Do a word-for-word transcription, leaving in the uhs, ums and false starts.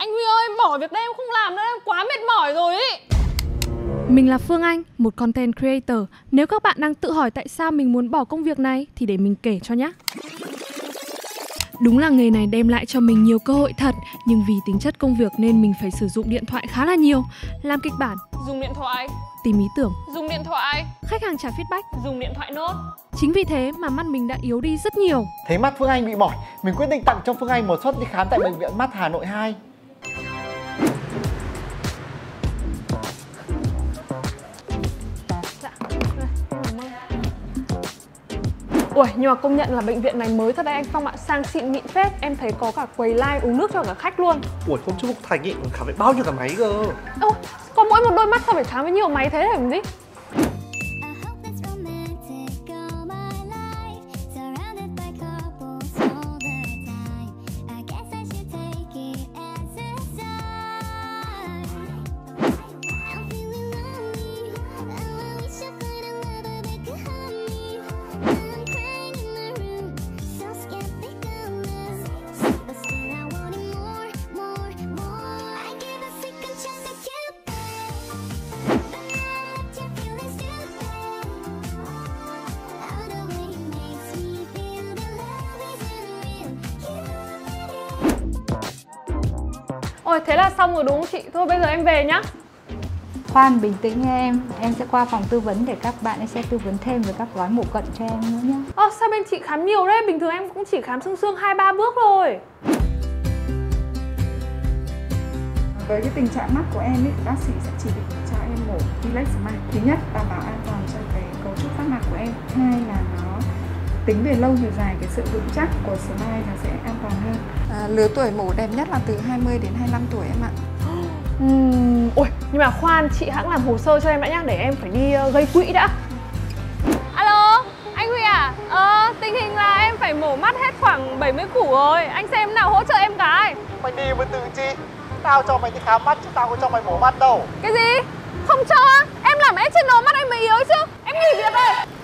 Anh Huy ơi, em bỏ việc đây, em không làm nữa, em quá mệt mỏi rồi ý. Mình là Phương Anh, một content creator. Nếu các bạn đang tự hỏi tại sao mình muốn bỏ công việc này thì để mình kể cho nhé. Đúng là nghề này đem lại cho mình nhiều cơ hội thật, nhưng vì tính chất công việc nên mình phải sử dụng điện thoại khá là nhiều. Làm kịch bản, dùng điện thoại. Tìm ý tưởng, dùng điện thoại. Khách hàng trả feedback, dùng điện thoại nốt. Chính vì thế mà mắt mình đã yếu đi rất nhiều. Thấy mắt Phương Anh bị mỏi, mình quyết định tặng cho Phương Anh một suất đi khám tại Bệnh viện Mắt Hà Nội hai. Ủa, nhưng mà công nhận là bệnh viện này mới thật đấy anh Phong ạ, sang xịn mịn phết. Em thấy có cả quầy live uống nước cho cả khách luôn. Ủa, không chứ Mục Thành ý, khám phải bao nhiêu cả máy cơ. Ô, có mỗi một đôi mắt sao phải khám với nhiều máy thế để làm gì? Ôi, thế là xong rồi đúng không chị? Thôi bây giờ em về nhá. Khoan, bình tĩnh nha em. Em sẽ qua phòng tư vấn để các bạn ấy sẽ tư vấn thêm về các gói mổ cận cho em nữa nhá. Ơ, sao bên chị khám nhiều đấy? Bình thường em cũng chỉ khám xương xương hai ba bước thôi. Với cái tình trạng mắt của em ấy, bác sĩ sẽ chỉ định cho em mổ relax mặt. Thứ nhất, đảm bảo an toàn cho cái cấu trúc phát mạc của em. Hai là nó tính về lâu về dài, cái sự vững chắc của smile nó sẽ an toàn hơn. À, lứa tuổi mổ đẹp nhất là từ hai mươi đến hai mươi lăm tuổi em ạ. uhm, Ôi, nhưng mà khoan, chị hãng làm hồ sơ cho em đã nhá, để em phải đi gây quỹ đã. Alo, anh Huy à? Ờ, tình hình là em phải mổ mắt hết khoảng bảy mươi củ rồi. Anh xem nào hỗ trợ em cái. Mày đi với tự chi, tao cho mày đi khám mắt chứ tao có cho mày mổ mắt đâu. Cái gì? Không cho á? Em làm external mắt em mới yếu chứ. Em nghỉ việc đây.